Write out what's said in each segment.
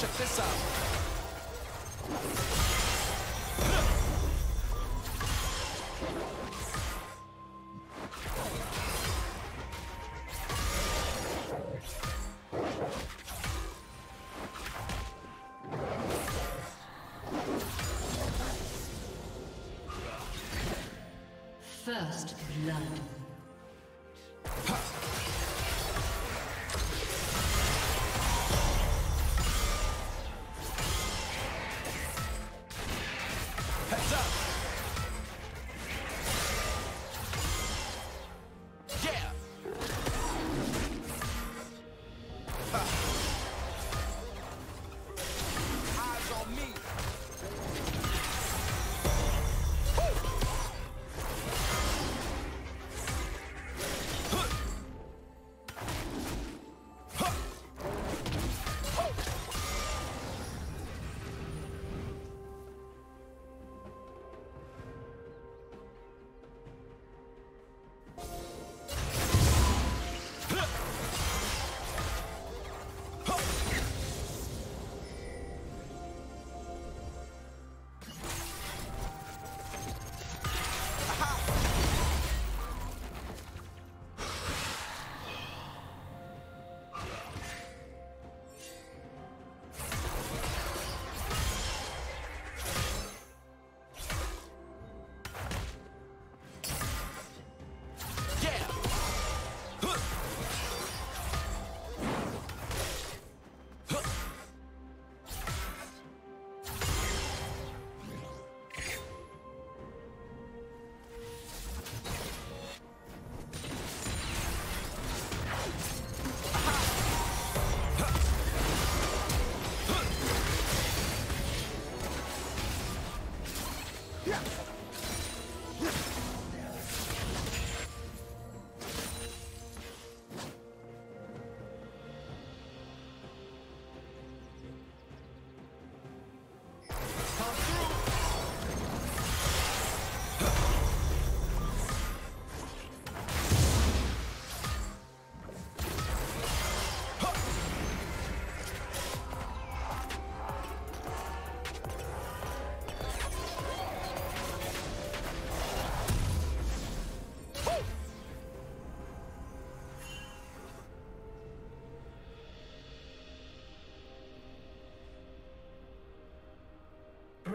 Check this out. First blood.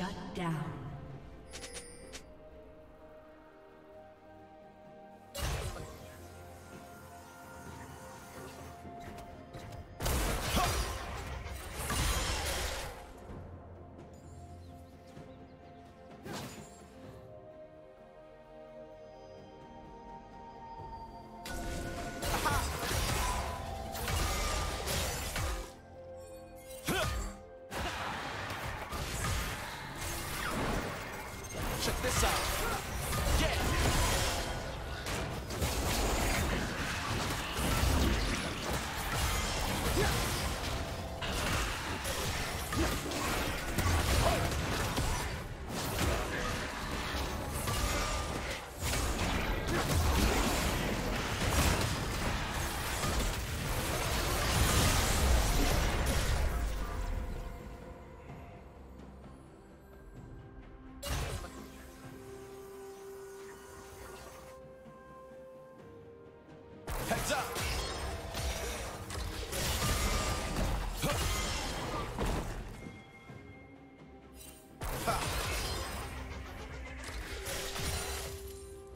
Shut down.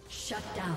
Shut down.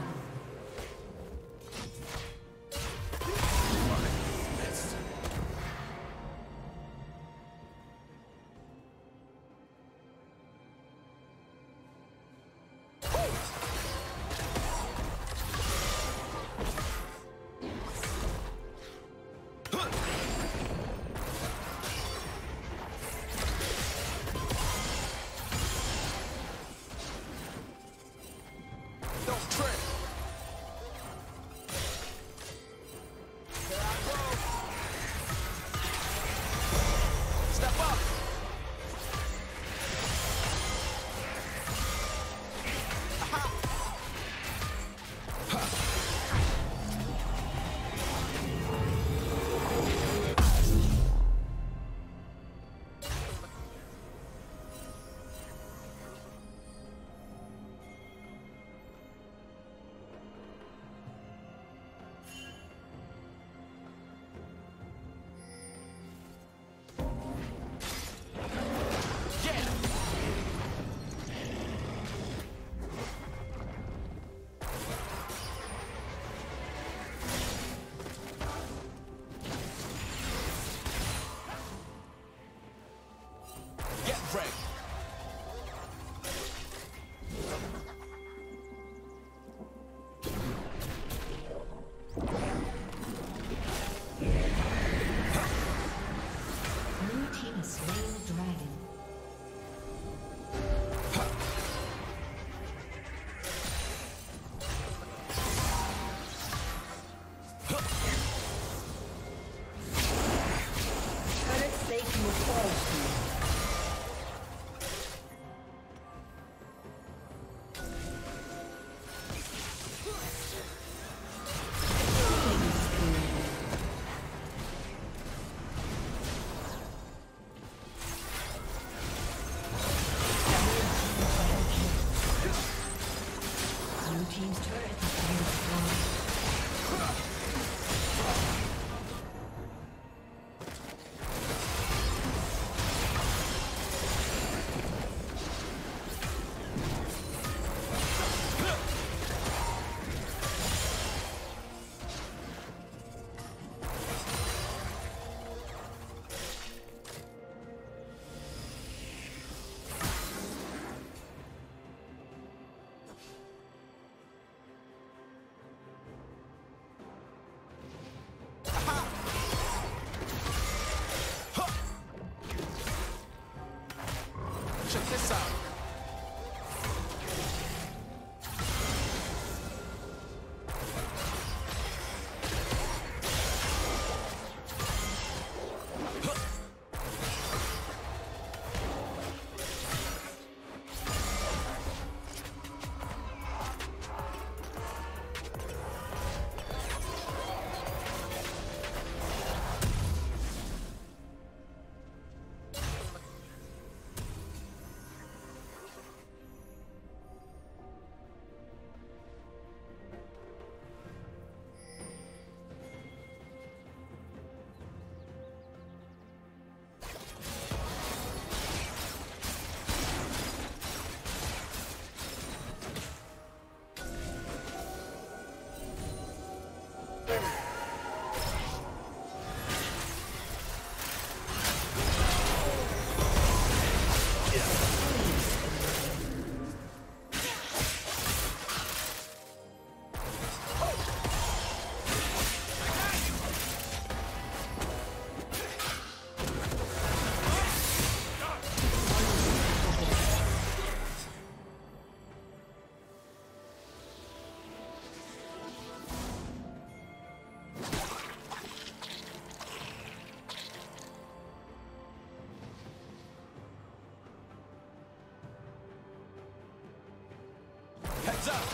Hands up!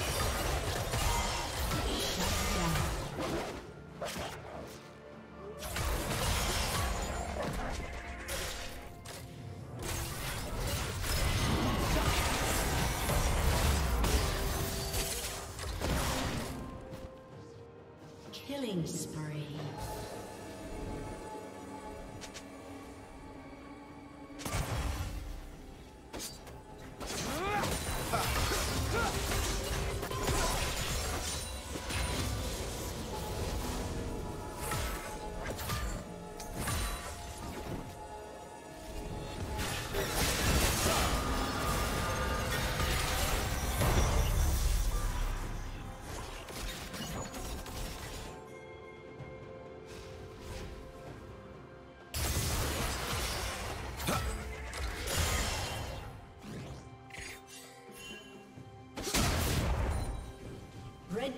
Killing spree. Red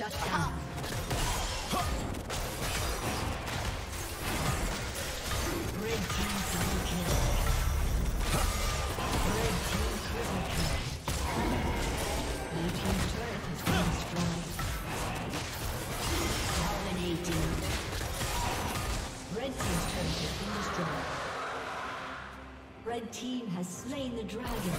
Shut down. Red team double kill. Red team triple kill. Blue team turret has been destroyed. Dominating. Red team's turret has been destroyed. Red team has slain the dragon.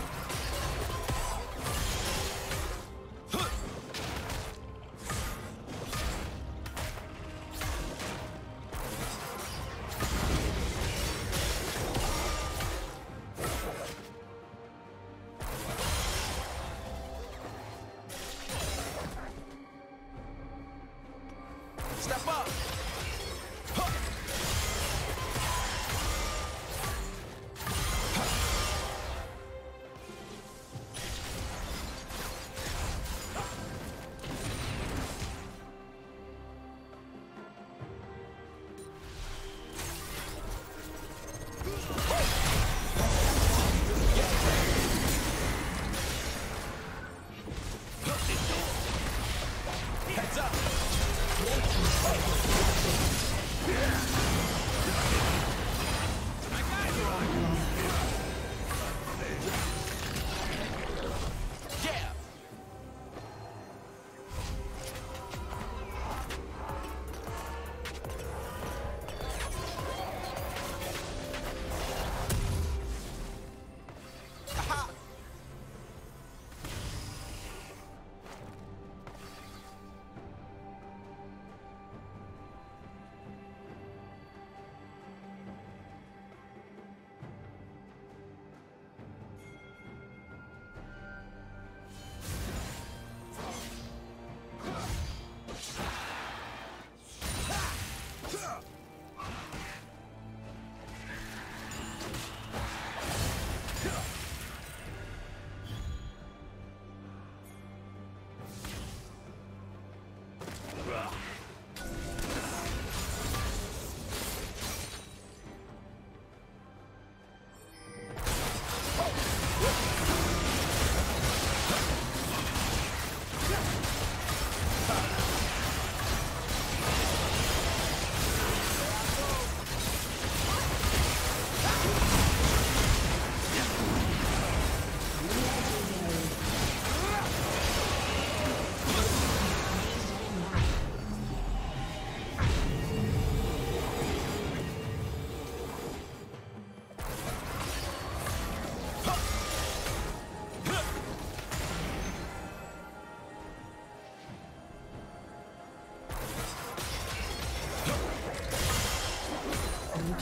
Step up! Blue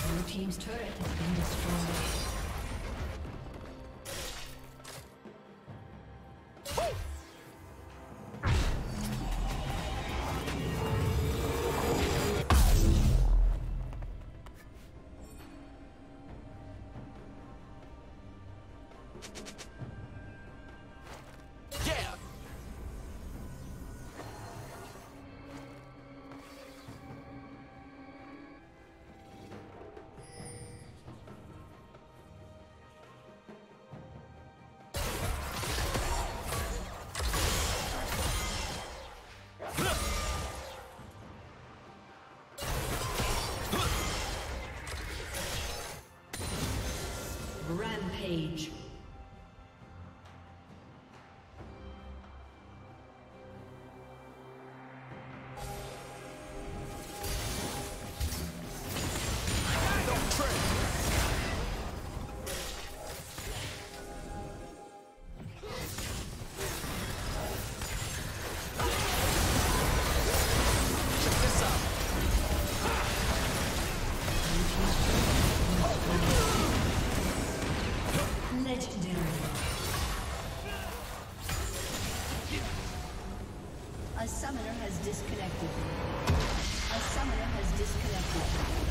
Blue team's turret has been destroyed. Page. A summoner has disconnected.